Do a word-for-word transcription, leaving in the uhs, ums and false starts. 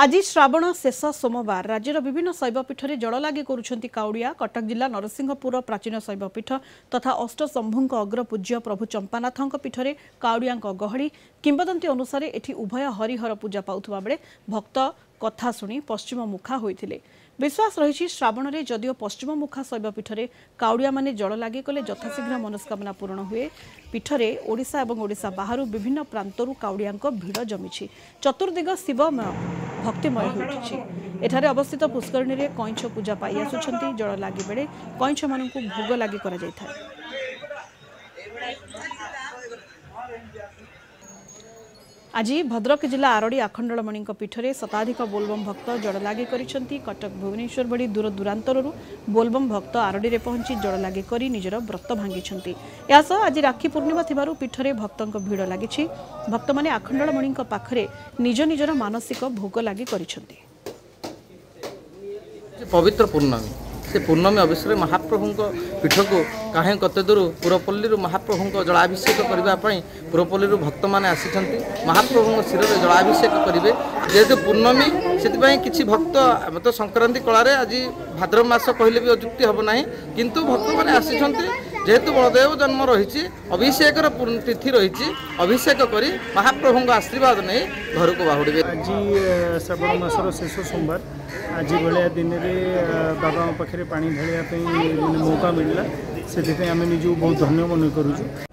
आज श्रावण शेष सोमवार राज्यर विभिन्न शैवपीठ में जल लगे करुछंती काउड़िया। कटक जिला नरसिंहपुर प्राचीन शैवपीठ तथा अष्टशंभू अग्रपूज्य प्रभु चंपानाथ पीठ में काउड़िया गहड़ी किंवदंती अनुसार एठी उभय हरिहर पूजा पाउथबा बेले भक्त कथा शुणी पश्चिम मुखा होइथिले। विश्वास रही श्रावण में जदिव पश्चिम मुखा शैवपीठ में काउड़िया माने जल लगे कले यथाशीघ्र मनस्कामना पूर्ण हुए। पीठ में ओडिशा एवं ओडिशा बाहर विभिन्न प्रांतरू काउड़िया भिड़ जमी। चतुर्दिग शिवमय भक्तिमय होती। एठारे अवस्थित पुष्करणी में कईंछ पूजा पाई आसुछंती। जल लागे बेले कईंछ मानकू भोग लागे करा जायथाय। आज भद्रक जिला आरडी आखंडलमणि पीठ में शताधिक बोलबम भक्त जल लागे करिसेंती। कटक भुवनेश्वर बड़ी दूर दूरांतरु बोलबम भक्त आरडी रे पहुंची जल लागे करी निजर व्रत भांगी। आज राखी पूर्णिमा थिबारु पीठ में भक्त भिड़ लगी। भक्त माने आखंडलमणि पाखरे निज निजर मानसिक भोग लागे करिसेंती। पवित्र पूर्णमी से पूर्णमी अवसर महाप्रभु पीठ को काहे कते दूर पुरपल्ली महाप्रभु जलाभिषेक करने पुरपल्ली भक्त मैंने आसी महाप्रभु शिर में जलाभिषेक करेंगे। जेहेतु पूर्णमी से किसी भक्त तो संक्रांति कल आज भाद्रव मास कहले भी अत्युक्ति हम ना किंतु भक्त मैंने आसी जेहेतु बलदेव जन्म रही अभिषेक तिथि रही अभिषेक कर महाप्रभु आशीर्वाद नहीं घर को बाहुड़े। आज श्रावण मासर शेष सोमवार आज भाया दिन बाबा पाखे पाणी ढालिया मौका मिलला से आम निजी बहुत धन्य मन करूँ।